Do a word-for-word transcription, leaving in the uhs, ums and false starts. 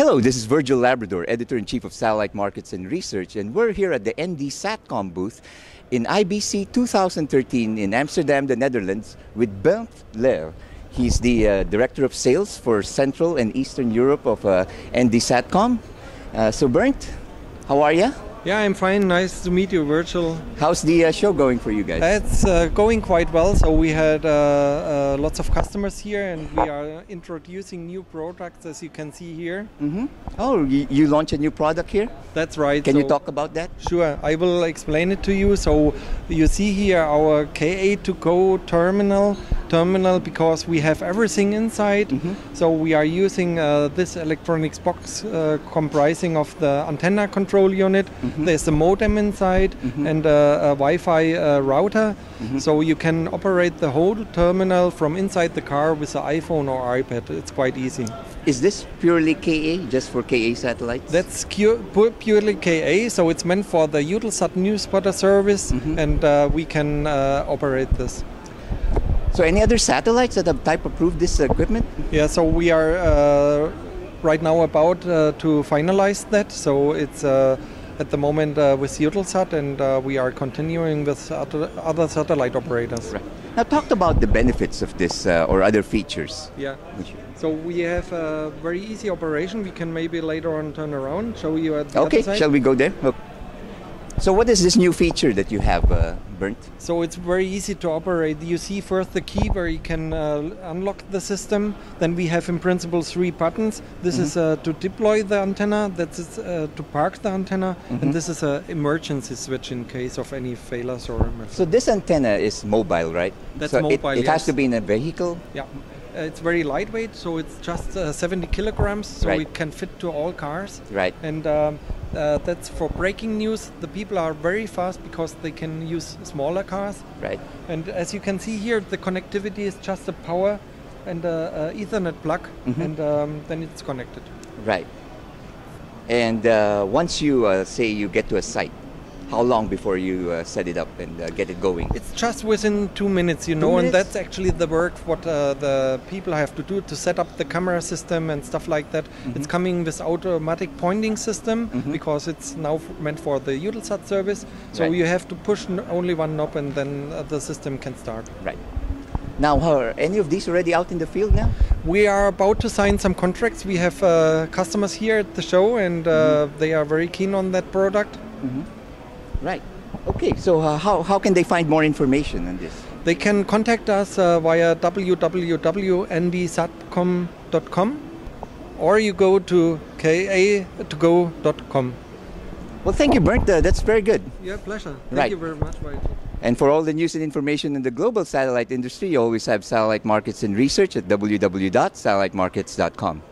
Hello, this is Virgil Labrador, Editor-in-Chief of Satellite Markets and Research, and we're here at the N D Satcom booth in I B C twenty thirteen in Amsterdam, the Netherlands, with Bernd Lehr. He's the uh, Director of Sales for Central and Eastern Europe of uh, N D Satcom. Uh, so Bernd, how are you? Yeah, I'm fine. Nice to meet you, Virgil. How's the uh, show going for you guys? It's uh, going quite well. So we had uh, uh, lots of customers here, and we are introducing new products, as you can see here. Mm-hmm. Oh, you, you launched a new product here? That's right. Can so you talk about that? Sure, I will explain it to you. So you see here our K A two G O terminal, terminal because we have everything inside. Mm-hmm. So we are using uh, this electronics box uh, comprising of the antenna control unit. Mm-hmm. There's a modem inside, mm-hmm, and a, a Wi-Fi uh, router, mm-hmm, so you can operate the whole terminal from inside the car with an iPhone or iPad. It's quite easy. Is this purely K A, just for K A satellites? That's purely K A, so it's meant for the Eutelsat News Spotter service, mm-hmm, and uh, we can uh, operate this. So any other satellites that have type approved this equipment? Yeah, so we are uh, right now about uh, to finalize that, so it's uh, at the moment uh, with Eutelsat, and uh, we are continuing with other satellite operators. Right. Now talk about the benefits of this uh, or other features. Yeah, so we have a very easy operation. We can maybe later on turn around, show you at the okay, other side. Shall we go there? Okay. So what is this new feature that you have, uh, Bernd? So it's very easy to operate. You see first the key where you can uh, unlock the system. Then we have in principle three buttons. This mm-hmm. is uh, to deploy the antenna, that's uh, to park the antenna, mm-hmm, and this is an emergency switch in case of any failures or emergency. So this antenna is mobile, right? That's so mobile, it, it yes. has to be in a vehicle? Yeah. It's very lightweight, so it's just uh, seventy kilograms, so right. it can fit to all cars. Right. And um, uh, that's for breaking news. The people are very fast because they can use smaller cars. Right. And as you can see here, the connectivity is just a power and a, a Ethernet plug, mm-hmm, and um, then it's connected. Right. And uh, once you uh, say you get to a site, how long before you uh, set it up and uh, get it going? It's just within two minutes, you know, and that's actually the work what uh, the people have to do to set up the camera system and stuff like that. Mm-hmm. It's coming with automatic pointing system, mm-hmm, because it's now meant for the Eutelsat service. So right. you have to push n only one knob, and then uh, the system can start. Right. Now, are any of these already out in the field now? We are about to sign some contracts. We have uh, customers here at the show, and uh, mm-hmm, they are very keen on that product. Mm-hmm. Right. Okay, so uh, how, how can they find more information on this? They can contact us uh, via w w w dot n d satcom dot com, or you go to K A two G O dot com. Well, thank you, Bernd. Uh, that's very good. Yeah, pleasure. Thank right. you very much. And for all the news and information in the global satellite industry, you always have Satellite Markets and Research at w w w dot satellite markets dot com.